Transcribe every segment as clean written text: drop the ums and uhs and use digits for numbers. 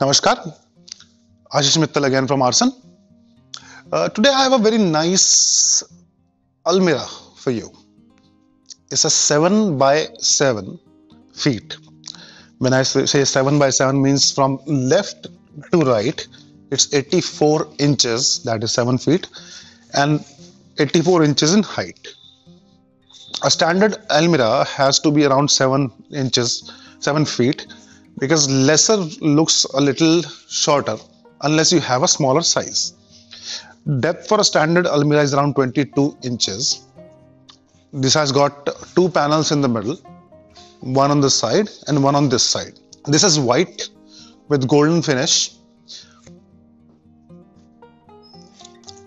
Namaskar, Ashish Mittal again from Aarsun. Today I have a very nice Almirah for you. It's a 7 by 7 feet. When I say 7 by 7 means from left to right, it's 84 inches, that is 7 feet, and 84 inches in height. A standard Almirah has to be around 7 feet, because lesser looks a little shorter unless you have a smaller size. Depth for a standard Almirah is around 22 inches. This has got two panels in the middle, one on this side and one on this side. This is white with golden finish.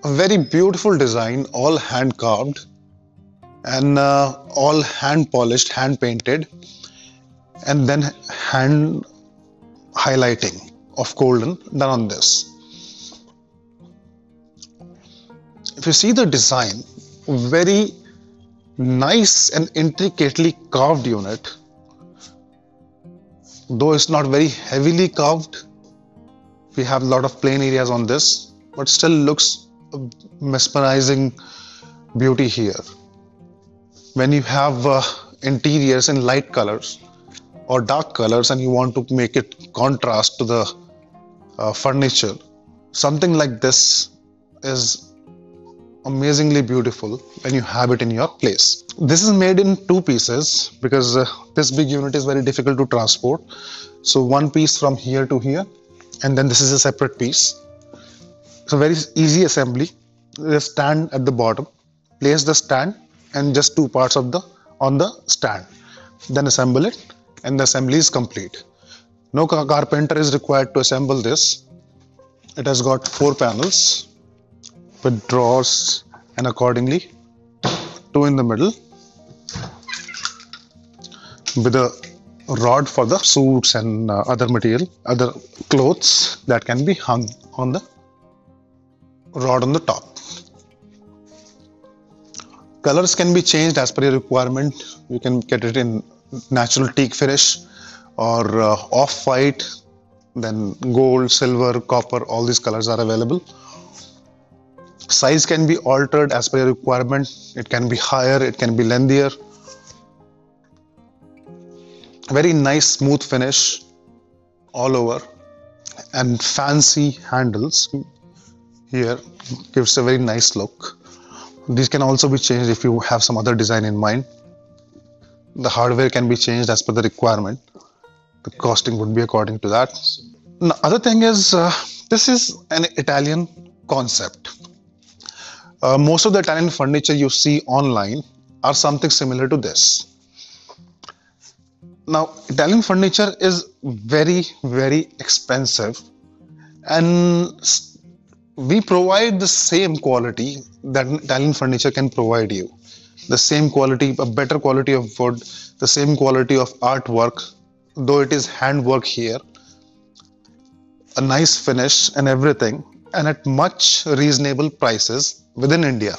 A very beautiful design, all hand carved and all hand polished, hand painted, and then hand highlighting of golden done on this. If you see the design, very nice and intricately carved unit, though it's not very heavily carved. We have a lot of plain areas on this, but still looks mesmerizing beauty here. When you have interiors in light colors or dark colors and you want to make it contrast to the furniture, something like this is amazingly beautiful when you have it in your place. This is made in two pieces because this big unit is very difficult to transport. So one piece from here to here, and then this is a separate piece. It's a very easy assembly. Just stand at the bottom, place the stand and just two parts of the on the stand, then assemble it, and the assembly is complete. No carpenter is required to assemble this. It has got 4 panels with drawers, and accordingly 2 in the middle with a rod for the suits and other material, other clothes that can be hung on the rod on the top. Colors can be changed as per your requirement. You can get it in natural teak finish or off-white, then gold, silver, copper, all these colors are available. Size can be altered as per your requirement. It can be higher, it can be lengthier. Very nice smooth finish all over, and fancy handles here gives a very nice look. These can also be changed if you have some other design in mind. The hardware can be changed as per the requirement. The costing would be according to that. The other thing is, this is an Italian concept. Most of the Italian furniture you see online are something similar to this. Now, Italian furniture is very, very expensive, and we provide the same quality that Italian furniture can provide you. The same quality, a better quality of wood, the same quality of artwork, though it is handwork here, a nice finish and everything, and at much reasonable prices within India.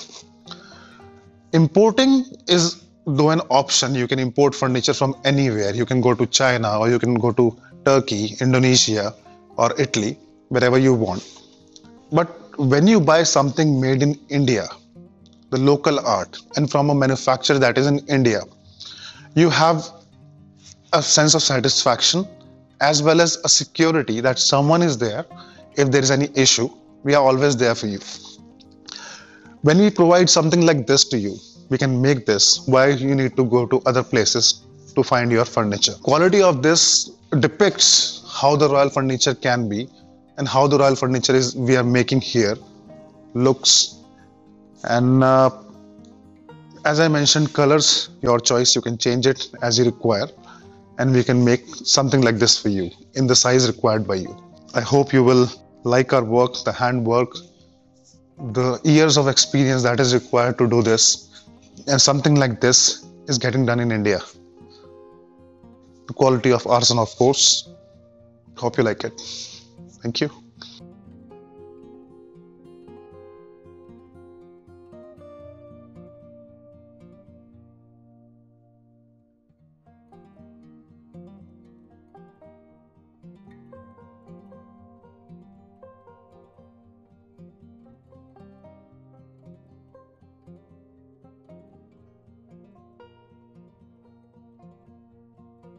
Importing is though an option. You can import furniture from anywhere. You can go to China, or you can go to Turkey, Indonesia, or Italy, wherever you want. But when you buy something made in India, the local art, and from a manufacturer that is in India, you have a sense of satisfaction as well as a security that someone is there. If there is any issue, we are always there for you. When we provide something like this to you, we can make this, why you need to go to other places to find your furniture. Quality of this depicts how the royal furniture can be, and how the royal furniture is we are making here looks. And as I mentioned, colors, your choice, you can change it as you require, and we can make something like this for you in the size required by you. I hope you will like our work, the handwork, the years of experience that is required to do this, and something like this is getting done in India. The quality of Aarsun, of course. Hope you like it. Thank you.